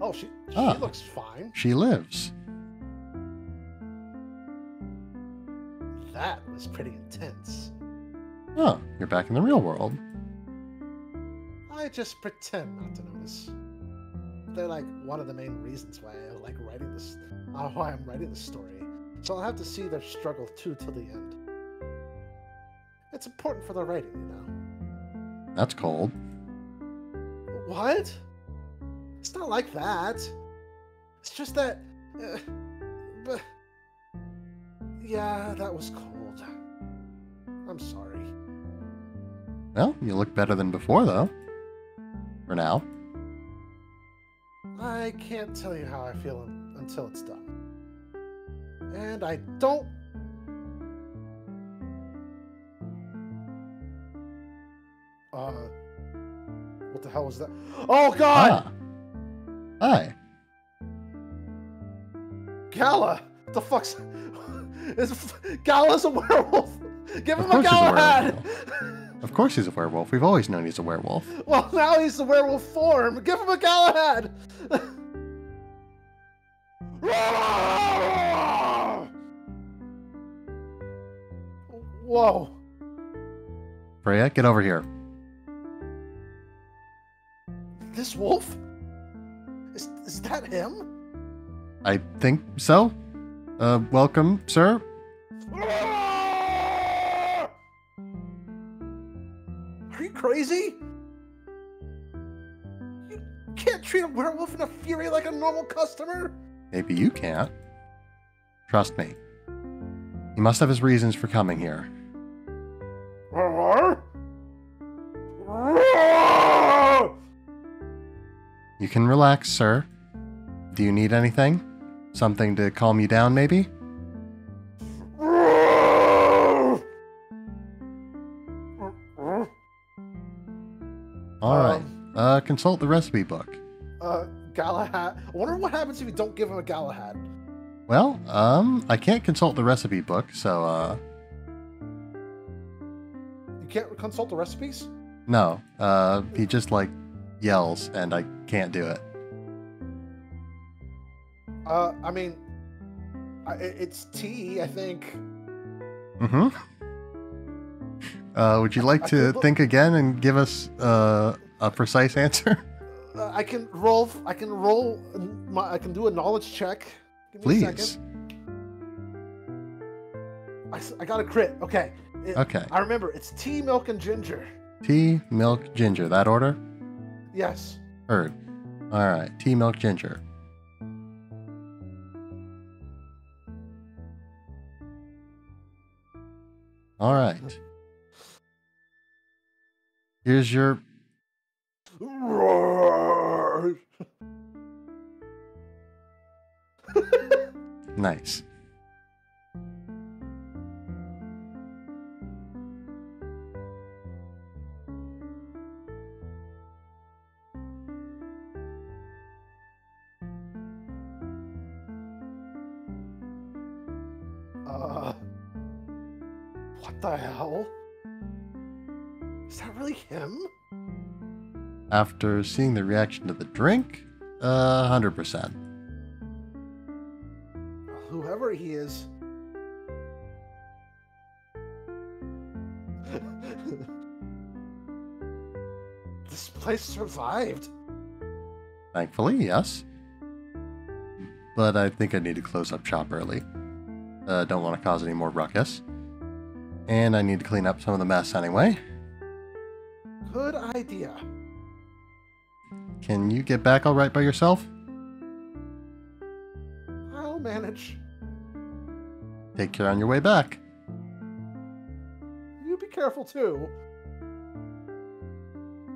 Oh, she, she ah, looks fine. She lives. That was pretty intense. Oh, you're back in the real world. I just pretend not to notice. They're like one of the main reasons why I like writing this, why I'm writing this story. So I'll have to see their struggle too till the end. It's important for the writing, you know. That's cold. What? It's not like that. It's just that... Uh, but, yeah, that was cold. I'm sorry. Well, you look better than before, though. For now. I can't tell you how I feel until it's done. And I don't... Uh... What the hell was that? Oh, God! Ah. Hi. Gala! What the fuck's... Is... Gala's a werewolf! Give him a Galahad! Of course he's a werewolf. We've always known he's a werewolf. Well, now he's the werewolf form. Give him a Galahad! Whoa. Freya, get over here. This wolf? Is, is that him? I think so. Uh, welcome, sir. Crazy? You can't treat a werewolf in a fury like a normal customer? Maybe you can't. Trust me. He must have his reasons for coming here. You can relax, sir. Do you need anything? Something to calm you down, maybe? Alright, um, uh, consult the recipe book. Uh, Galahad. I wonder what happens if you don't give him a Galahad. Well, um, I can't consult the recipe book, so, uh... You can't consult the recipes? No, uh, he just, like, yells, and I can't do it. Uh, I mean, I, it's tea, I think. Mm-hmm. Uh, would you like to think again and give us uh, a precise answer? Uh, I can roll. I can roll. My, I can do a knowledge check. Give me a second. I, I got a crit. Okay. It, okay. I remember. It's tea, milk, and ginger. Tea, milk, ginger. That order? Yes. Heard. All right. Tea, milk, ginger. All right. Here's your... Nice. Uh, what the hell? Is that really him? After seeing the reaction to the drink, uh, one hundred percent. Whoever he is. This place survived. Thankfully, yes. But I think I need to close up shop early. Uh, don't want to cause any more ruckus. And I need to clean up some of the mess anyway. Good idea. Can you get back all right by yourself? I'll manage. Take care on your way back. You be careful too.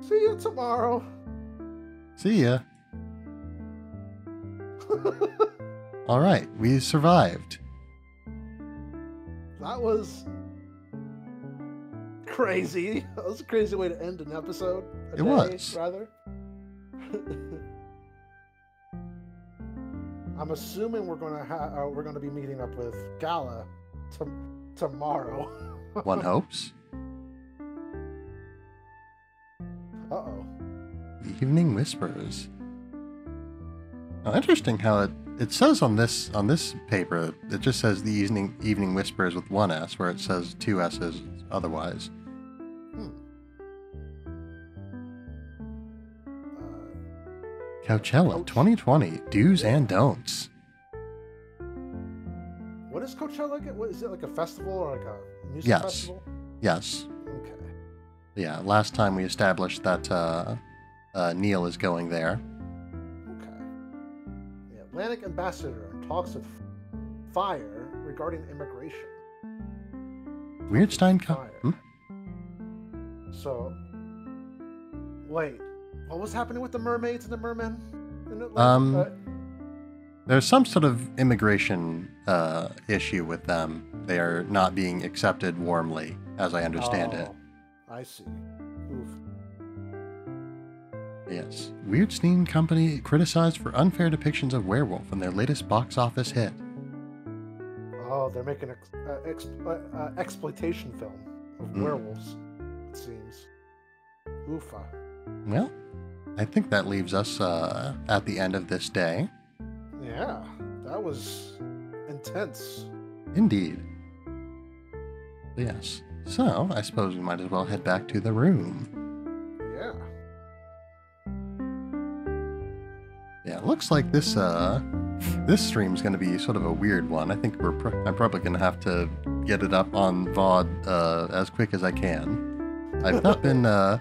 See you tomorrow. See ya. All right, we survived. That was... crazy. That was a crazy way to end an episode. A it day, was. Rather. I'm assuming we're gonna ha uh, we're gonna be meeting up with Gala to tomorrow. One hopes. Uh oh. The Evening Whispers. Now, interesting how it it says on this on this paper it just says the evening evening whispers with one S, where it says two S's otherwise. Coachella twenty twenty, do's and don'ts. What is Coachella? What, is it like a festival or like a music yes. festival? Yes. Okay. Yeah, last time we established that uh, uh, Neil is going there. Okay. The Atlantic ambassador talks of fire regarding immigration. Weirdstein Con. Hmm? So, wait, what was happening with the mermaids and the mermen? Like, um, uh, there's some sort of immigration uh, issue with them. They are not being accepted warmly, as I understand oh, it. I see. Oof. Yes. Weirdstein Company criticized for unfair depictions of werewolf in their latest box office hit. Oh, they're making an uh, exp uh, uh, exploitation film of mm. werewolves, it seems. Oofa. Well, I think that leaves us uh, at the end of this day. Yeah, that was intense. Indeed. Yes. So, I suppose we might as well head back to the room. Yeah. Yeah, it looks like this uh, this stream's going to be sort of a weird one. I think we're pro I'm probably going to have to get it up on V O D uh, as quick as I can. I've not been uh,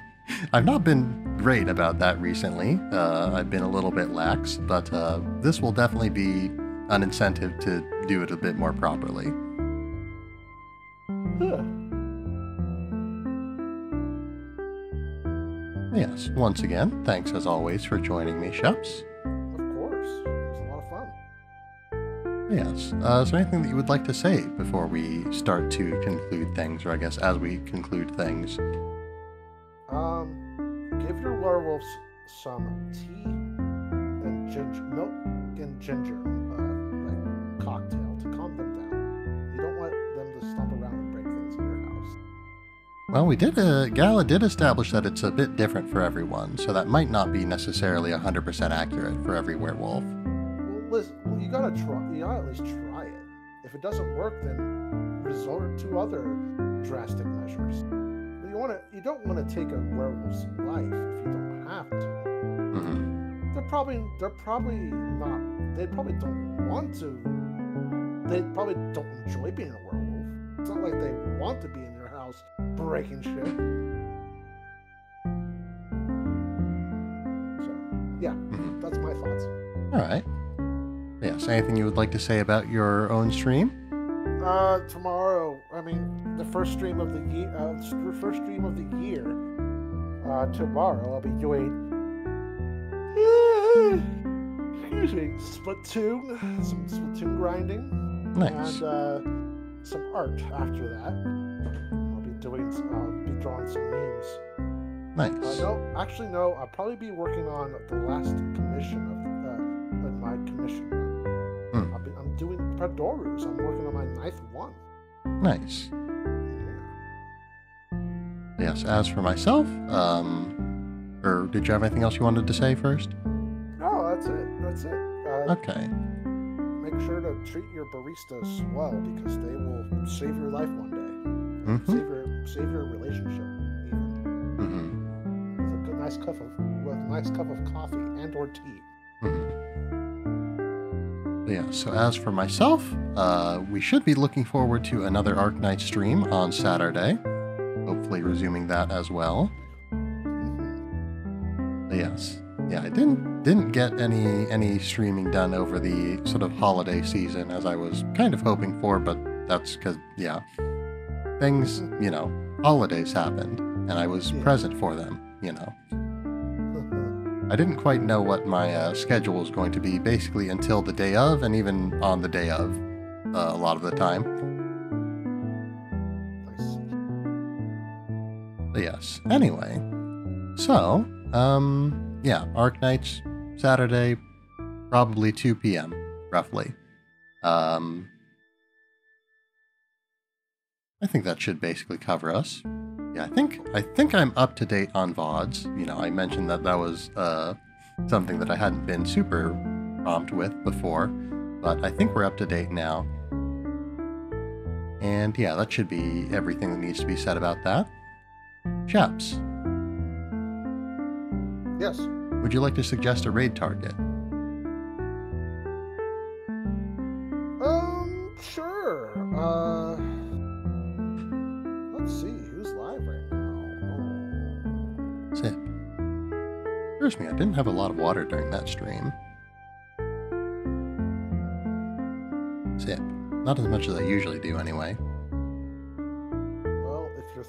I've not been great about that recently. Uh, I've been a little bit lax, but uh, this will definitely be an incentive to do it a bit more properly. Huh. Yes, once again, thanks as always for joining me, Sheps. Yes. Uh, is there anything that you would like to say before we start to conclude things, or I guess as we conclude things? Um, give your werewolves some tea and ginger, milk and ginger, uh, like cocktail to calm them down. You don't want them to stomp around and break things in your house. Well, we did. Uh, Gala did establish that it's a bit different for everyone, so that might not be necessarily a hundred percent accurate for every werewolf. Well, you gotta try. You gotta at least try it. If it doesn't work, then resort to other drastic measures. But you want to. You don't want to take a werewolf's life if you don't have to. Mm-hmm. They're probably. They're probably not. They probably don't want to. They probably don't enjoy being a werewolf. It's not like they want to be in their house breaking shit. So yeah, mm-hmm. That's my thoughts. All right. Yes, anything you would like to say about your own stream? Uh, tomorrow, I mean, the first stream of the year, uh, the first stream of the year, uh, tomorrow I'll be doing, excuse me, Splatoon, some Splatoon grinding. Nice. And, uh, some art after that. I'll be doing, I'll be drawing some memes. Nice. Uh, no, actually, no, I'll probably be working on the last commission of, uh, of my commission. I'm doing Padorus. I'm working on my ninth one. Nice. Yeah. Yes, as for myself, um, or did you have anything else you wanted to say first? No, that's it. That's it. Uh, okay. Make sure to treat your baristas well, because they will save your life one day. Mm-hmm. Save your, save your relationship, even. Mm-hmm. With a good, nice cup of, with a nice cup of coffee and or tea. Mm-hmm. Yeah, so as for myself, uh, we should be looking forward to another Arknights stream on Saturday. Hopefully resuming that as well. Yes. Yeah, I didn't didn't get any any streaming done over the sort of holiday season as I was kind of hoping for, but that's because, yeah, things, you know, holidays happened, and I was yeah. present for them, you know. I didn't quite know what my uh, schedule was going to be basically until the day of, and even on the day of, uh, a lot of the time. Nice. But yes. Anyway, so, um, yeah, Arknights, Saturday, probably two p m, roughly. Um, I think that should basically cover us. Yeah, I think I think I'm up to date on V O Ds. You know, I mentioned that that was uh, something that I hadn't been super prompt with before, but I think we're up to date now. And yeah, that should be everything that needs to be said about that. Chaps. Yes. Would you like to suggest a raid target? Um, sure. Uh, let's see. Sip. Curse me, I didn't have a lot of water during that stream. Sip. Not as much as I usually do, anyway.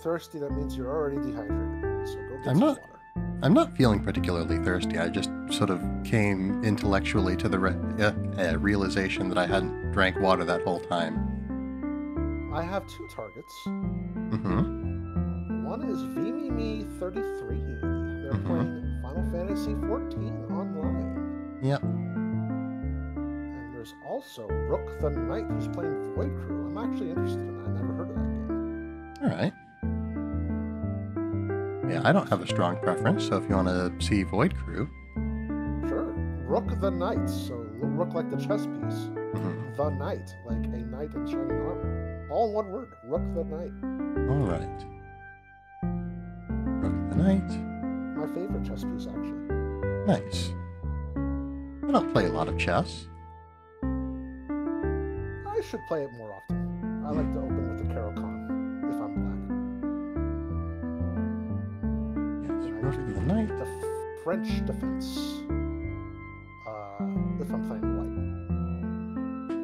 thirsty, that means you're already dehydrated. So go get I'm some not, water. I'm not feeling particularly thirsty. I just sort of came intellectually to the re uh, uh, realization that I hadn't drank water that whole time. I have two targets. Mm-hmm. One is V Me Me thirty-three. They're mm-hmm. playing Final Fantasy fourteen Online. Yep. And there's also Rook the Knight, who's playing Void Crew. I'm actually interested in that. I never heard of that game. All right. Yeah, I don't have a strong preference, so if you want to see Void Crew. Sure. Rook the Knight, so Rook like the chess piece. Mm-hmm. The Knight, like a knight in shining armor. All one word, Rook the Knight. All right. Rook the Knight. My favorite chess piece, actually. Nice. I don't play a lot of chess. I should play it more often. I like to open with the Caro-Kann, if I'm black. The Knight. The French defense. Uh, if I'm playing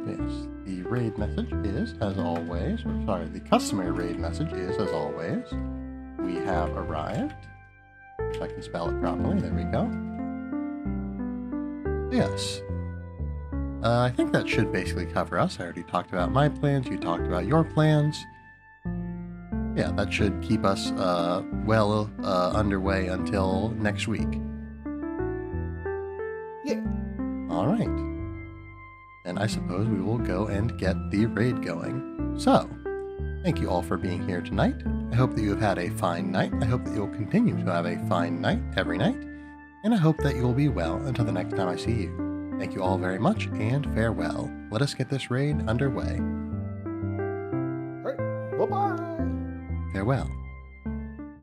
white. Yes. The raid message is, as always, or sorry, the customary raid message is, as always, we have arrived. If I can spell it properly, there we go. Yes. Uh, I think that should basically cover us. I already talked about my plans, you talked about your plans. Yeah, that should keep us uh, well uh, underway until next week. Yeah. All right. And I suppose we will go and get the raid going. So, thank you all for being here tonight. I hope that you have had a fine night. I hope that you will continue to have a fine night every night. And I hope that you will be well until the next time I see you. Thank you all very much, and farewell. Let us get this raid underway. All right. Bye-bye. Farewell.